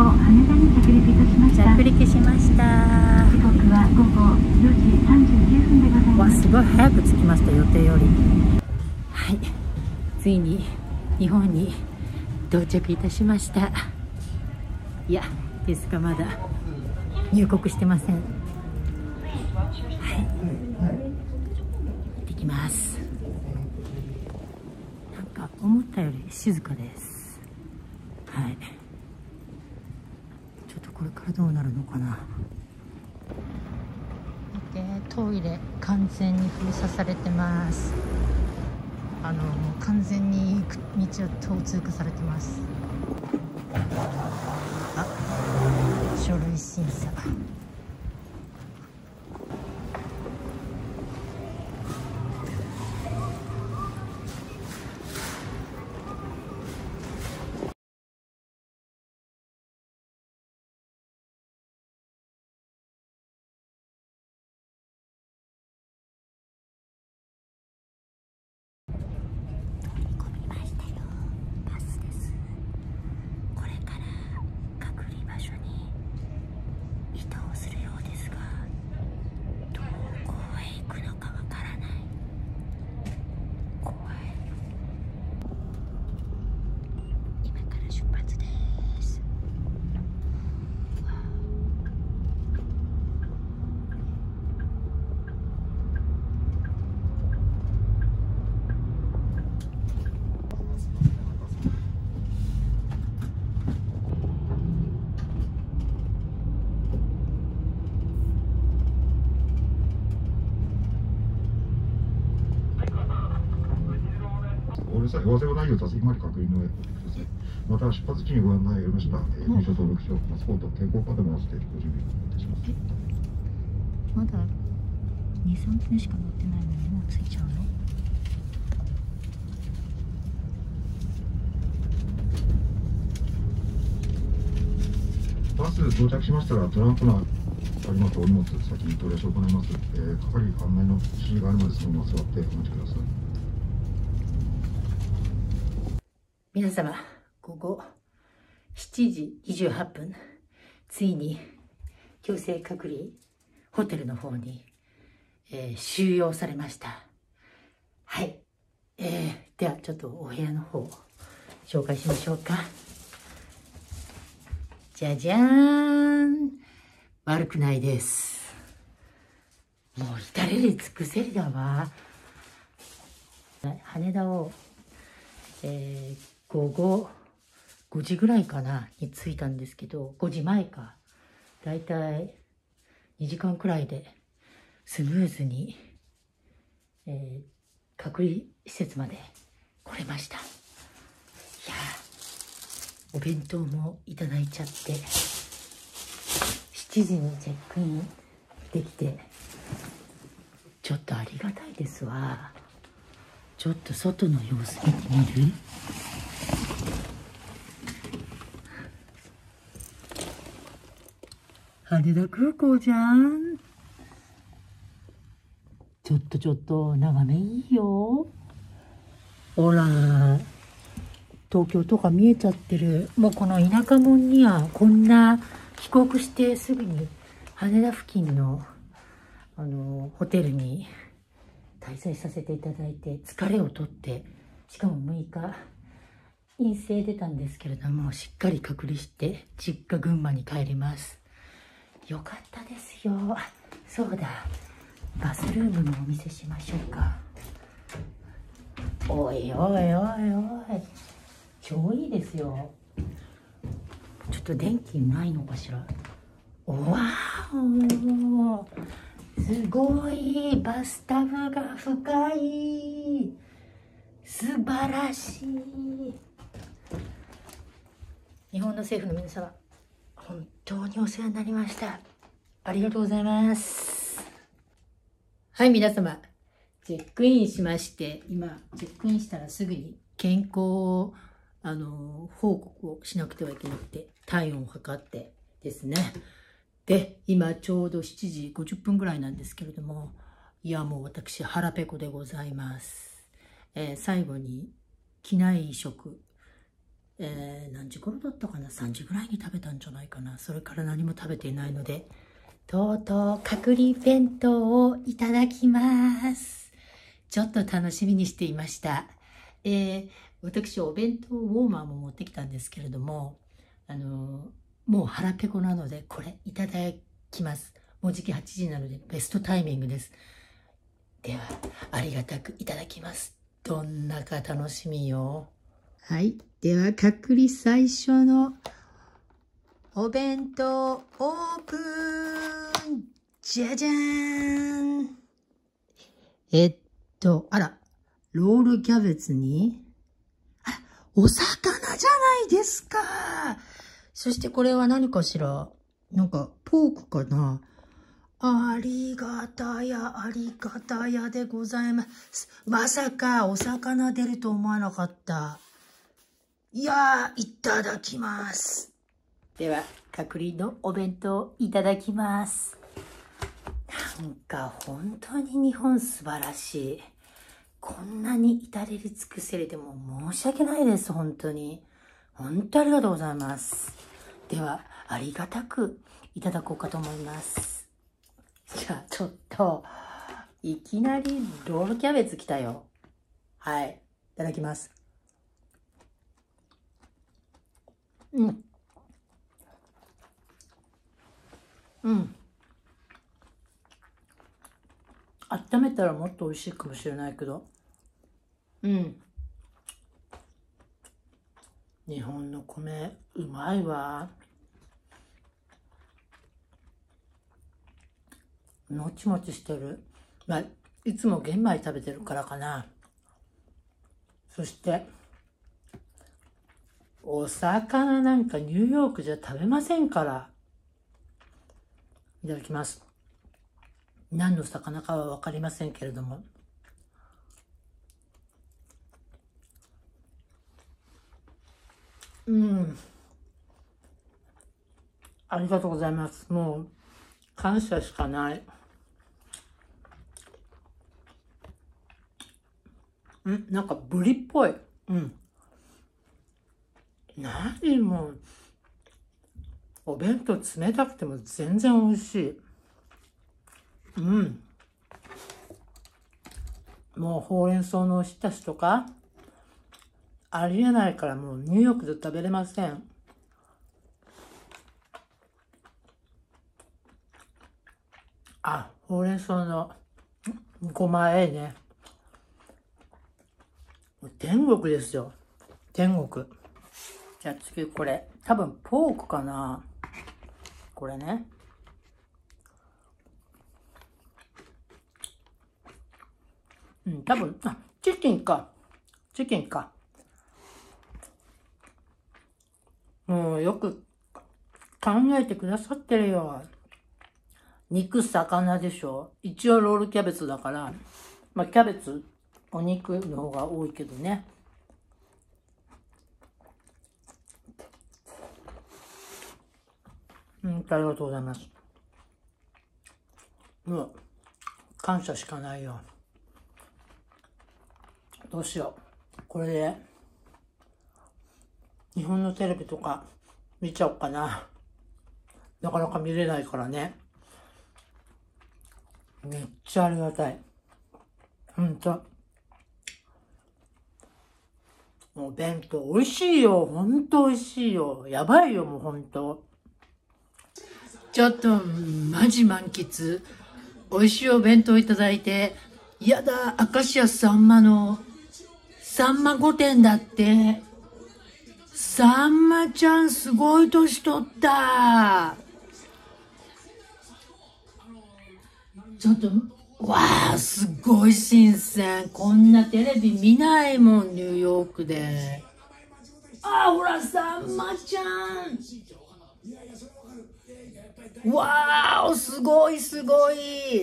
を羽田に着陸いたしました。着陸しました。時刻は午後4時39分でございます。わ、すごい早く着きました、予定より。はい、ついに日本に到着いたしました。いや、ですがまだ入国してません。はい、できます。なんか思ったより静かです。はい。ちょっとこれからどうなるのかな。見て、トイレ完全に封鎖されてます。もう完全に道を通過されてます。書類審査。ご乗車内容として今より確認の上、また出発地にご案内をよりました入所登録証、パスポート、健康カードも合わせてご準備をいたします。まだ2、3分しか乗ってないのにもう着いちゃうの？バス到着しましたらトランクのありますお荷物先に取り出しを行います。係案内の指示があるのでそのまま座ってお待ちください。皆様、午後7時28分、ついに強制隔離ホテルの方に、収容されました。はい。では、ちょっとお部屋の方、紹介しましょうか。じゃじゃーん。悪くないです。もう至れり尽くせりだわ。羽田を、午後5時ぐらいかなに着いたんですけど、5時前か。だいたい2時間くらいでスムーズに、隔離施設まで来れました。いやー、お弁当もいただいちゃって、7時にチェックインできて、ちょっとありがたいですわ。ちょっと外の様子見てみる？羽田空港じゃん。ちょっと眺めいいよ。ほら、東京とか見えちゃってる。もうこの田舎もんにはこんな帰国してすぐに羽田付近のホテルに滞在させていただいて、疲れをとって、しかも6日陰性出たんですけれども、しっかり隔離して実家群馬に帰ります。よかったですよ。そうだ、バスルームもお見せしましょうか。おいおいおいおい、超いいですよ。ちょっと電気ないのかしら。おわーお、すごい。バスタブが深い。素晴らしい。日本の政府の皆様、本当にお世話になりました。ありがとうございます。はい、皆様、チェックインしまして、今チェックインしたらすぐに健康報告をしなくてはいけなくて、体温を測ってですね。で、今ちょうど7時50分ぐらいなんですけれども、いや、もう私腹ペコでございます。最後に機内食何時頃だったかな、3時ぐらいに食べたんじゃないかな。それから何も食べていないので、とうとう隔離弁当をいただきます。ちょっと楽しみにしていました。私お弁当ウォーマーも持ってきたんですけれども、もう腹ペコなのでこれいただきます。もうじき8時なのでベストタイミングです。ではありがたくいただきます。どんなか楽しみよ。はい、では隔離最初のお弁当オープン。じゃじゃーん。あら、ロールキャベツに、あ、お魚じゃないですか。そしてこれは何かしら、なんかポークかな。ありがたや、ありがたやでございます。まさかお魚出ると思わなかった。いやー、いただきます。では、隔離のお弁当いただきます。なんか本当に日本素晴らしい。こんなに至れり尽くせれても申し訳ないです、本当に。本当ありがとうございます。では、ありがたくいただこうかと思います。じゃあ、ちょっと、いきなりロールキャベツ来たよ。はい、いただきます。うん。うん。温めたらもっと美味しいかもしれないけど。うん。日本の米、うまいわ。もちもちしてる。まあ、いつも玄米食べてるからかな。そして、お魚なんかニューヨークじゃ食べませんから。いただきます。何の魚かは分かりませんけれども。うん。ありがとうございます。もう、感謝しかない。なんかブリっぽい。うん。何もう、お弁当冷たくても全然美味しい。うん。もうほうれん草のおひたしとか、ありえないからもうニューヨークで食べれません。あ、ほうれん草のごまええね。天国ですよ。天国。じゃあ次これ。多分ポークかな。これね。うん、多分、あ、チキンか。チキンか。もうよく考えてくださってるよ。肉、魚でしょ。一応ロールキャベツだから、まあキャベツ、お肉の方が多いけどね。うん、ありがとうございます。もう、感謝しかないよ。どうしよう。これで、日本のテレビとか見ちゃおうかな。なかなか見れないからね。めっちゃありがたい。ほんと。もう弁当美味しいよ。ほんと美味しいよ。やばいよ、もうほんと。ちょっと、マジ満喫。美味しいお弁当いただいて、やだ、明石家さんまの、さんま御殿だって。さんまちゃんすごい年取った。ちょっと、わあ、すごい新鮮。こんなテレビ見ないもん、ニューヨークで。あ、ほら、さんまちゃん。わーお、すごいすごい。